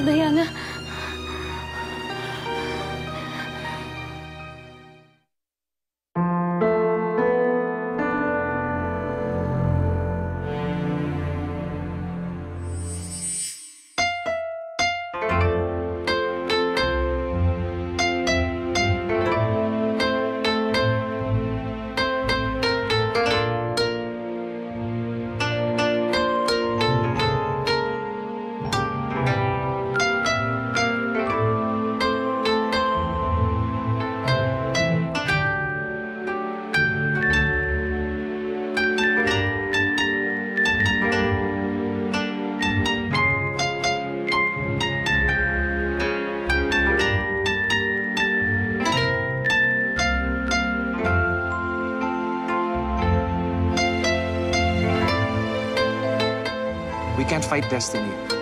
Dayana. We can't fight destiny.